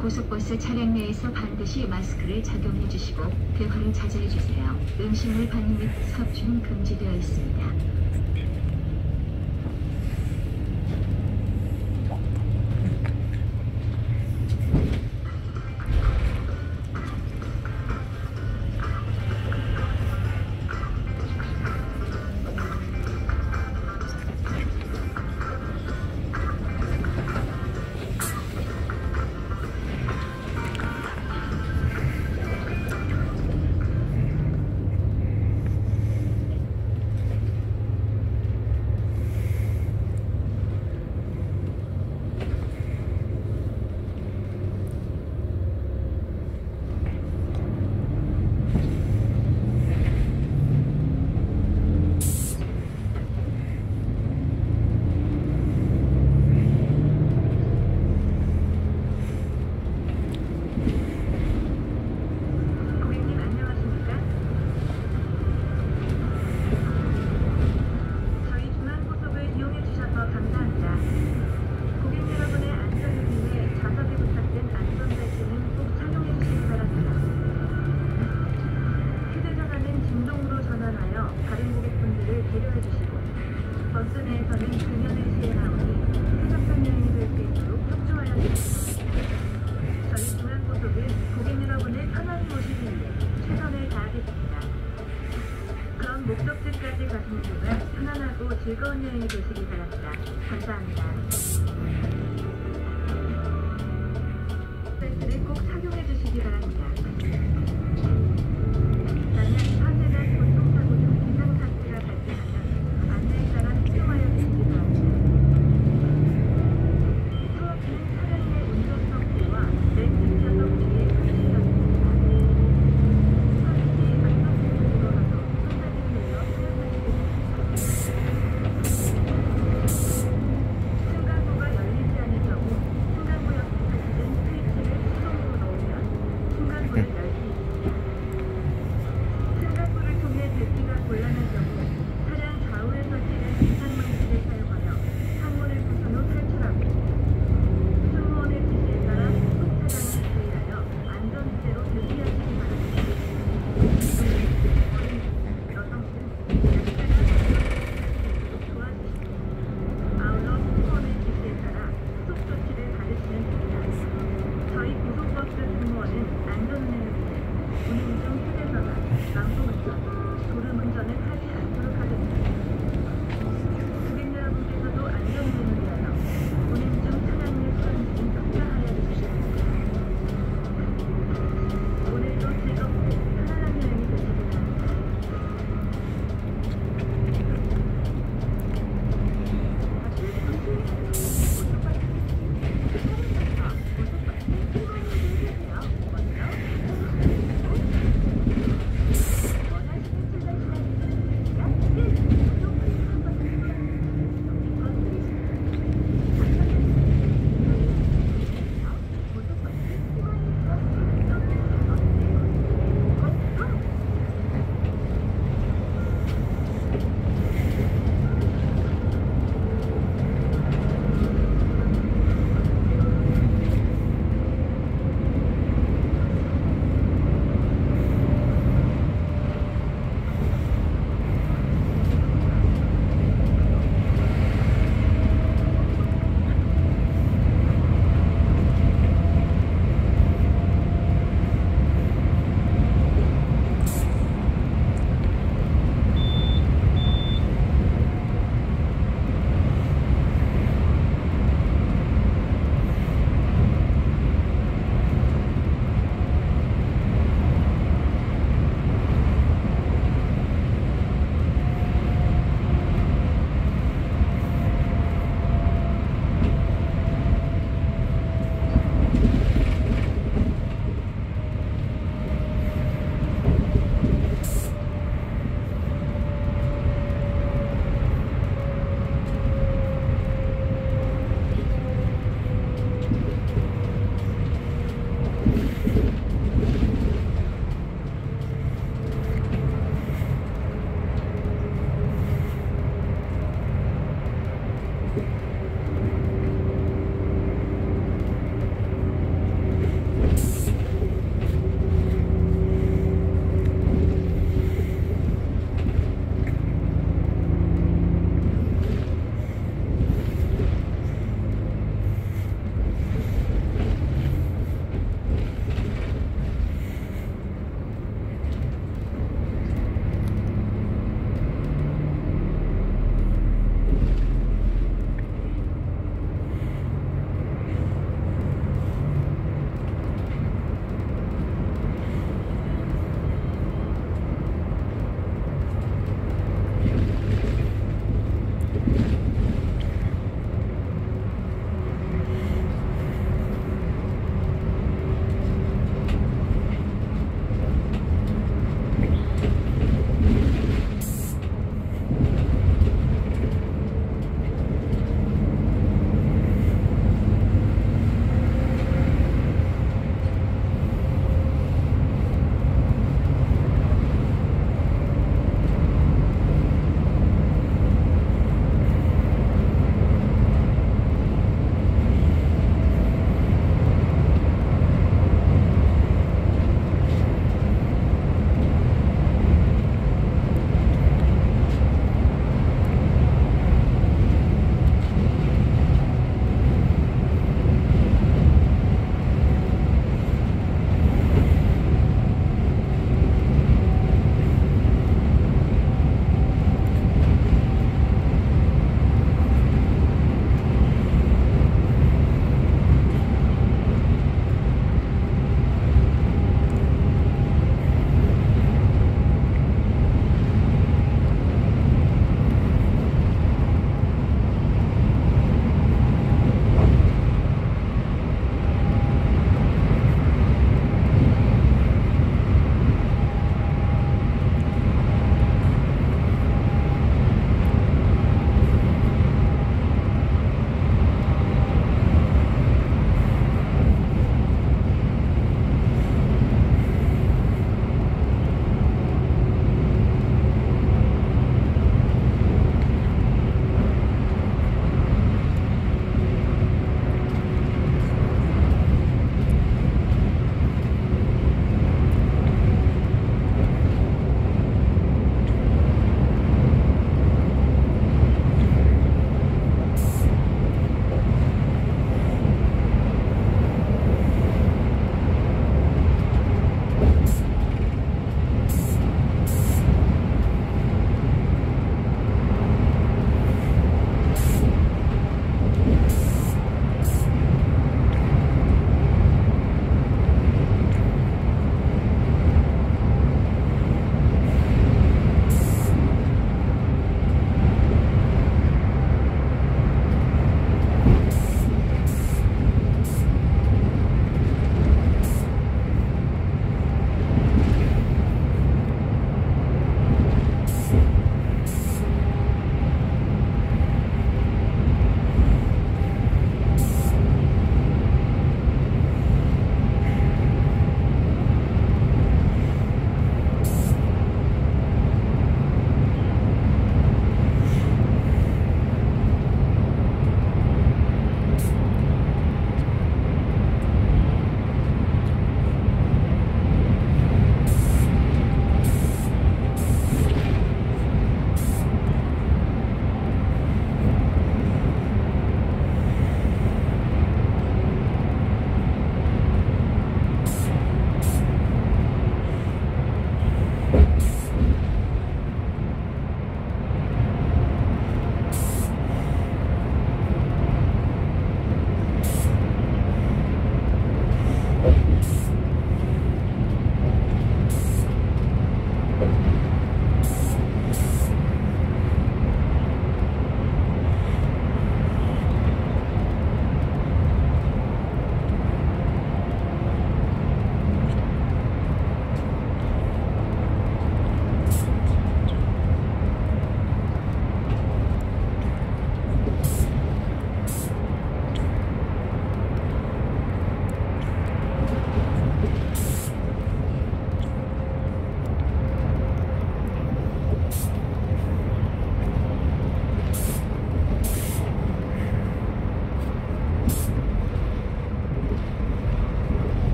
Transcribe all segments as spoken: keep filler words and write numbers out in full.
고속버스 차량 내에서 반드시 마스크를 착용해 주시고 대화를 자제해 주세요. 음식물 반입 및 섭취는 금지되어 있습니다. 목적지까지 가시는 동안 편안하고 즐거운 여행이 되시기 바랍니다. 감사합니다. 마스크를 꼭 착용해 주시기 바랍니다. 만약 화재나 교통사고 등 비상 사태가 발생하면 안내자가 필요하여 주시기 바랍니다. 수업은 차량의 운전석 뒤와 내비전석 뒤에 가시면 응.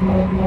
Thank you.